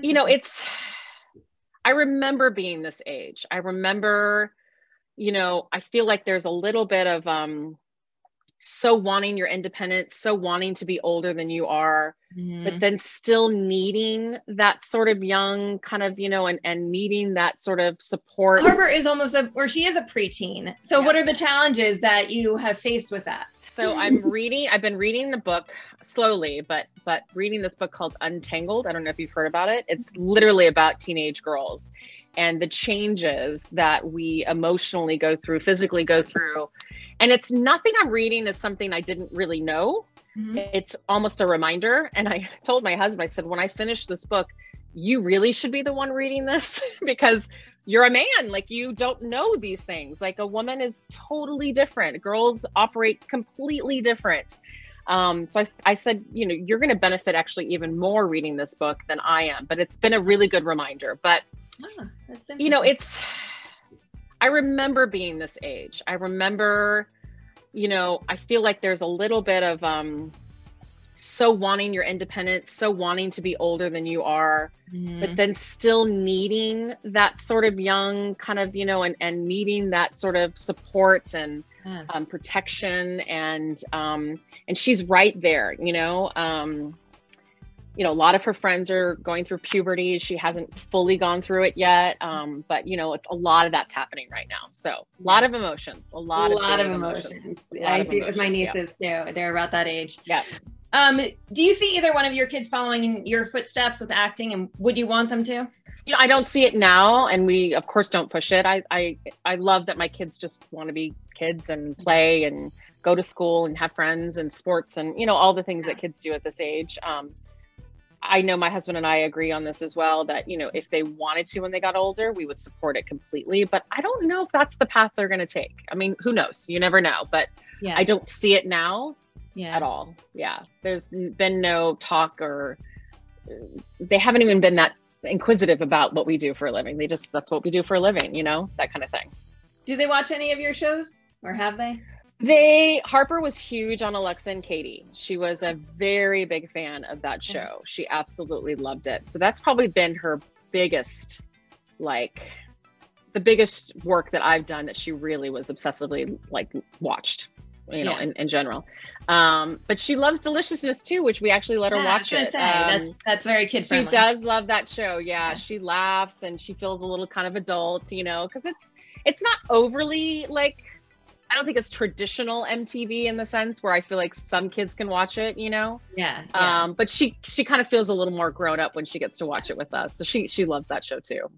You know, I remember being this age. I remember, you know, I feel like there's a little bit of so wanting your independence, so wanting to be older than you are, but then still needing that sort of young kind of, you know, and needing that sort of support. Harper is almost she is a preteen. So yes. What are the challenges that you have faced with that? So I've been reading the book slowly, but reading this book called Untangled. I don't know if you've heard about it. It's literally about teenage girls and the changes that we emotionally go through, physically go through. And it's nothing I'm reading is something I didn't really know. It's almost a reminder. And I told my husband, I said, when I finish this book, you really should be the one reading this because you're a man, like you don't know these things. Like a woman is totally different. Girls operate completely different. So I said, you know, you're going to benefit actually even more reading this book than I am, but it's been a really good reminder. But, that's you know, I remember being this age. I remember, you know, I feel like there's a little bit of, so wanting your independence, so wanting to be older than you are, but then still needing that sort of young kind of, you know, and needing that sort of support and protection and she's right there, you know, a lot of her friends are going through puberty. She hasn't fully gone through it yet. But you know, it's a lot of that's happening right now. So a lot of emotions, a lot of emotions. I see it with my nieces too. They're about that age. Yeah. Do you see either one of your kids following in your footsteps with acting, and would you want them to? You know, I don't see it now, and we of course don't push it. I love that my kids just want to be kids and play and go to school and have friends and sports and, you know, all the things that kids do at this age. I know my husband and I agree on this as well, that, you know, if they wanted to when they got older, we would support it completely, but I don't know if that's the path they're going to take. I mean, who knows? You never know, but yeah. I don't see it now. Yeah. At all. Yeah. There's been no talk or they haven't even been that inquisitive about what we do for a living. They just, that's what we do for a living, you know, that kind of thing. Do they watch any of your shows or have they? Harper was huge on Alexa and Katie. She was a very big fan of that show. She absolutely loved it. So that's probably been her biggest, like the biggest work that I've done that she really was obsessively like watched. You know, in general. But she loves Deliciousness too, which we actually let her watch it. That's very kid friendly. She does love that show. Yeah, she laughs and she feels a little kind of adult, you know, because it's not overly like, I don't think it's traditional MTV in the sense where I feel like some kids can watch it, you know? But she kind of feels a little more grown up when she gets to watch it with us. So she loves that show too.